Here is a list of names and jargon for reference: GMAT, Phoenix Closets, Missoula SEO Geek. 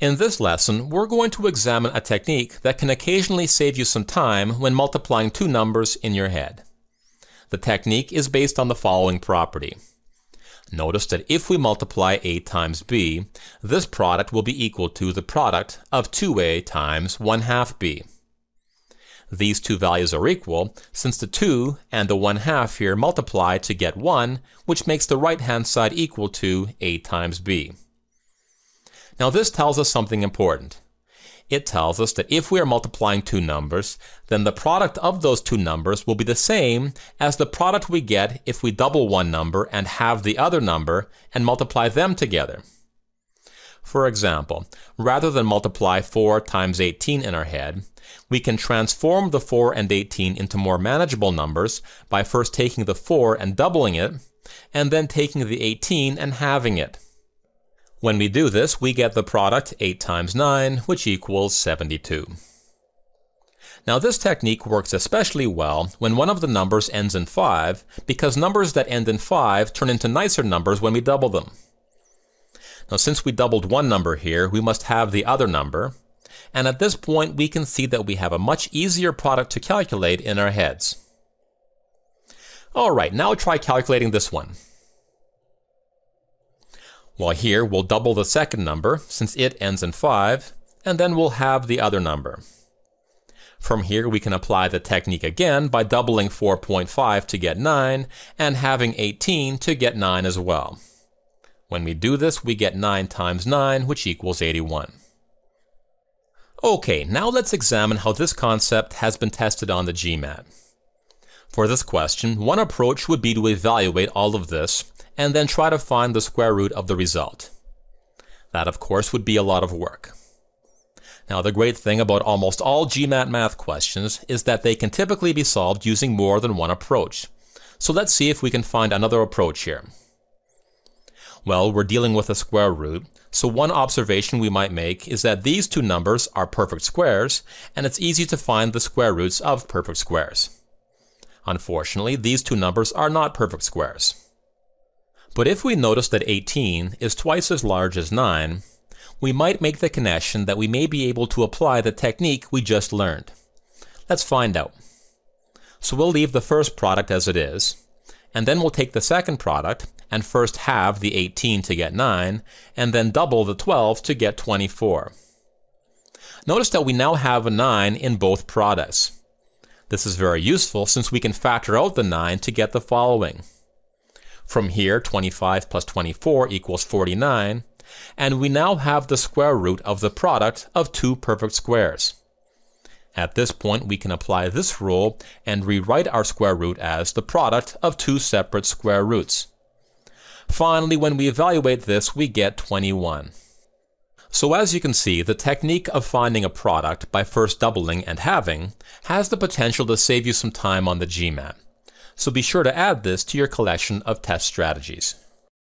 In this lesson, we're going to examine a technique that can occasionally save you some time when multiplying two numbers in your head. The technique is based on the following property. Notice that if we multiply A times B, this product will be equal to the product of 2A times 1/2 B. These two values are equal, since the 2 and the 1/2 here multiply to get 1, which makes the right-hand side equal to A times B. Now this tells us something important. It tells us that if we are multiplying two numbers, then the product of those two numbers will be the same as the product we get if we double one number and halve the other number and multiply them together. For example, rather than multiply 4 times 18 in our head, we can transform the 4 and 18 into more manageable numbers by first taking the 4 and doubling it, and then taking the 18 and halving it. When we do this, we get the product 8 times 9, which equals 72. Now this technique works especially well when one of the numbers ends in 5, because numbers that end in 5 turn into nicer numbers when we double them. Now since we doubled one number here, we must halve the other number, and at this point we can see that we have a much easier product to calculate in our heads. Alright, now try calculating this one. Well, here we'll double the second number, since it ends in 5, and then we'll halve the other number. From here we can apply the technique again by doubling 4.5 to get 9, and halving 18 to get 9 as well. When we do this, we get 9 times 9, which equals 81. Okay, now let's examine how this concept has been tested on the GMAT. For this question, one approach would be to evaluate all of this, and then try to find the square root of the result. That, of course, would be a lot of work. Now, the great thing about almost all GMAT math questions is that they can typically be solved using more than one approach. So let's see if we can find another approach here. Well, we're dealing with a square root, so one observation we might make is that these two numbers are perfect squares, and it's easy to find the square roots of perfect squares. Unfortunately, these two numbers are not perfect squares. But if we notice that 18 is twice as large as 9, we might make the connection that we may be able to apply the technique we just learned. Let's find out. So we'll leave the first product as it is, and then we'll take the second product and first halve the 18 to get 9, and then double the 12 to get 24. Notice that we now have a 9 in both products. This is very useful since we can factor out the 9 to get the following. From here, 25 plus 24 equals 49, and we now have the square root of the product of two perfect squares. At this point, we can apply this rule and rewrite our square root as the product of two separate square roots. Finally, when we evaluate this, we get 21. So as you can see, the technique of finding a product by first doubling and halving has the potential to save you some time on the GMAT. So be sure to add this to your collection of test strategies.